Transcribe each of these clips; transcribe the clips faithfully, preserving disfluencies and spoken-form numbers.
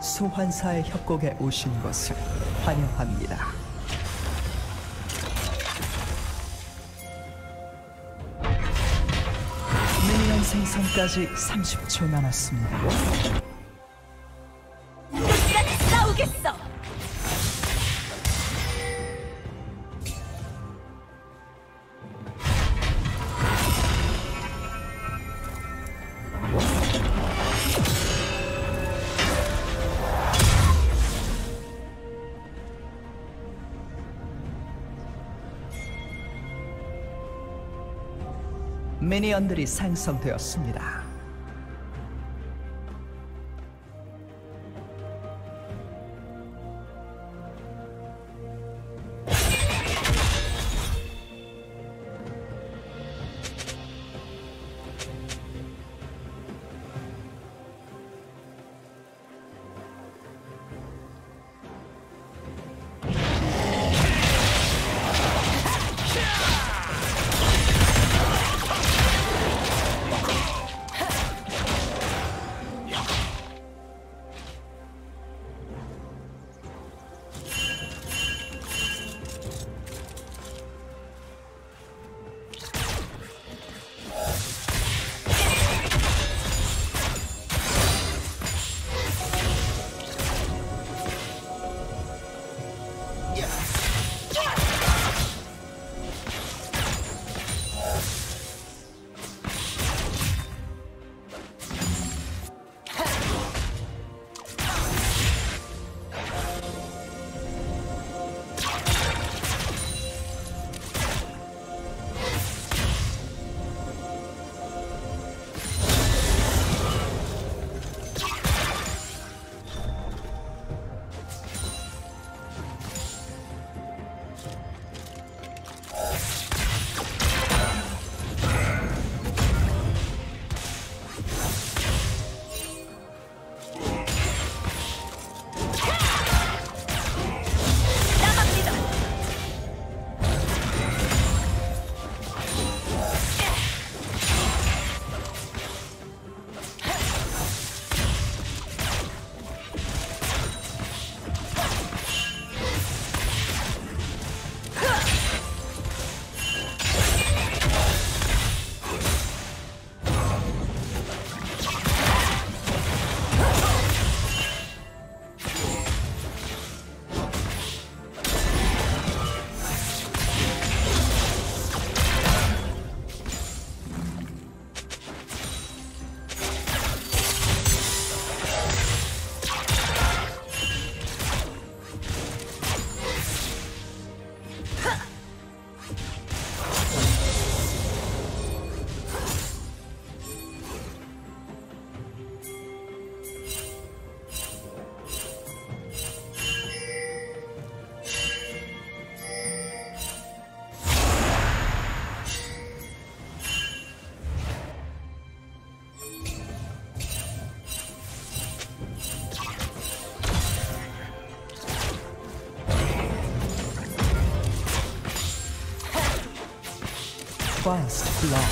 소환사의 협곡에 오신 것을 환영합니다. 미니언 생성까지 삼십 초 남았습니다. 우리랑 싸우겠어! 미니언들이 생성되었습니다. First blood.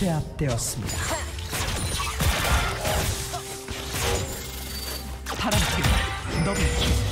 제압되었습니다. 파란팀 더블킬.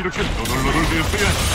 이렇게 너덜너덜 되었어야.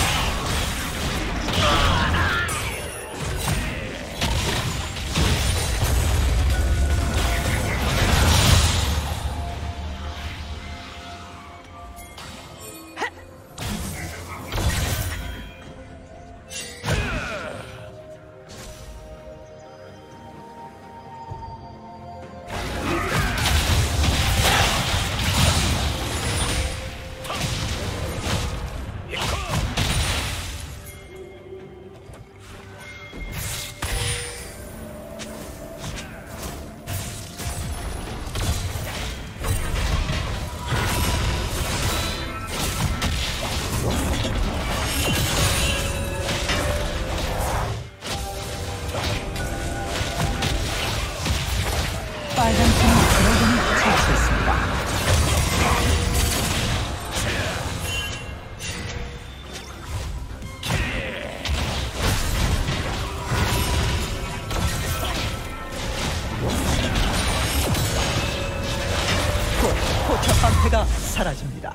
포탑 방패가 사라집니다.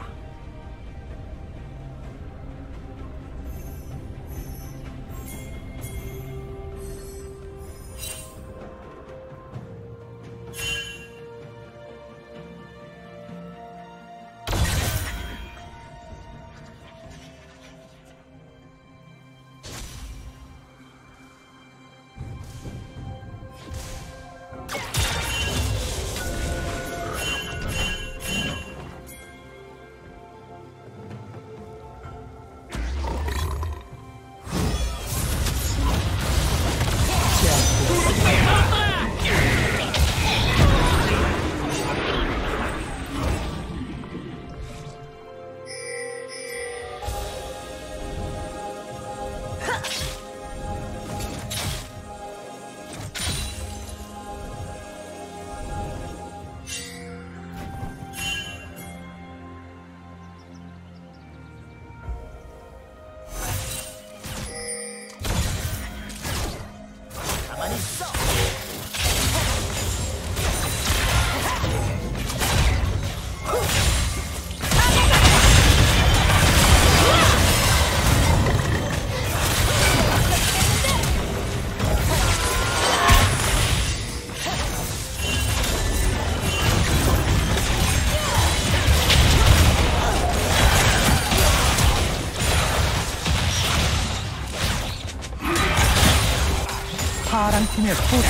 파랑팀의 포탑이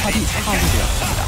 파괴되었습니다.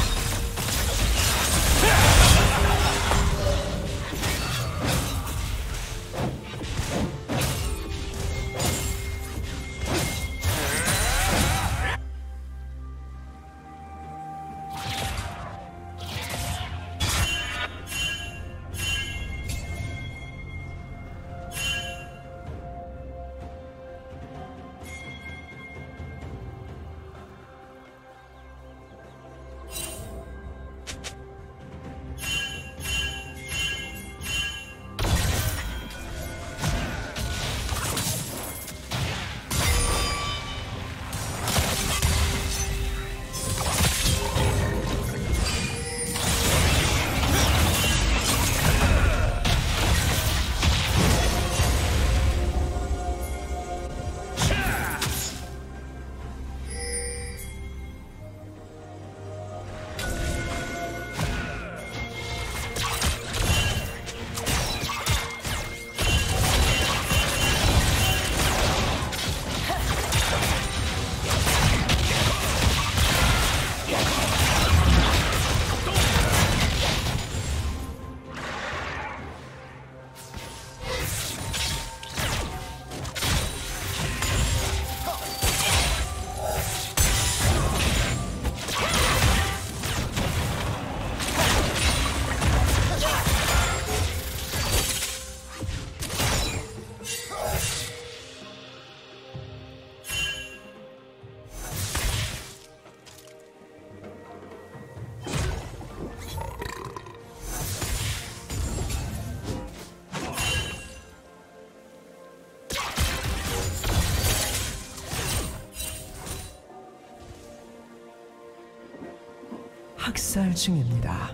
학살 중입니다.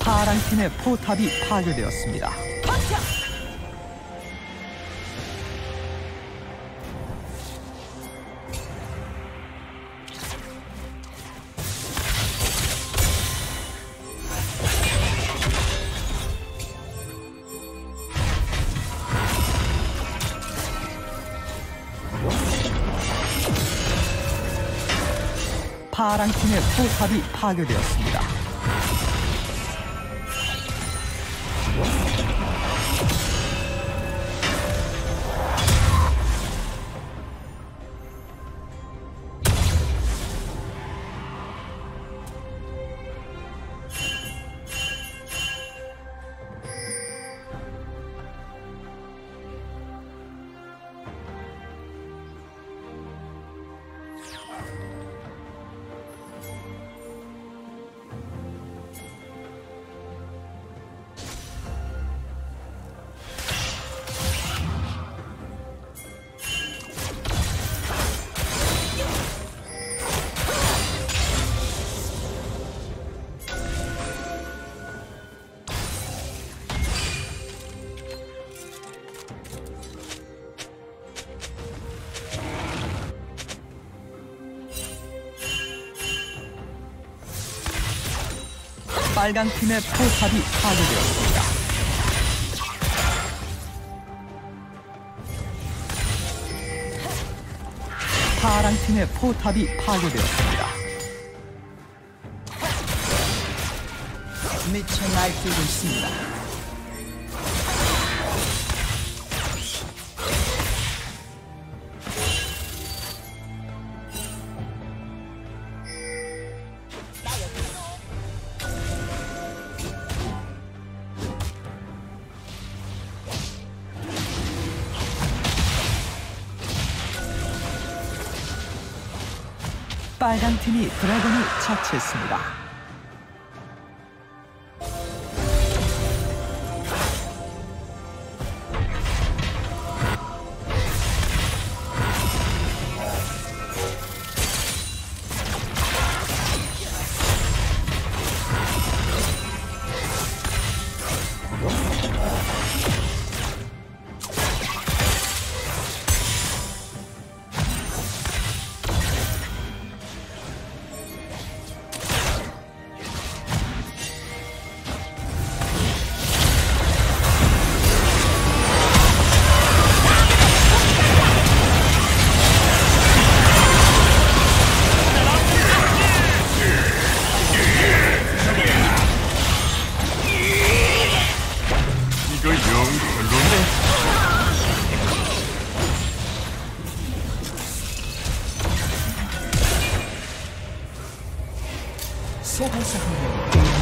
파란 팀의 포탑이 파괴되었습니다. 파란 팀의 포탑이 파괴되었습니다. 빨간 팀의 포탑이 파괴되었습니다. 파란 팀의 포탑이 파괴되었습니다. 미쳐 날뛰고 있습니다. 빨간 팀이 드래곤을 처치했습니다. So, so, so.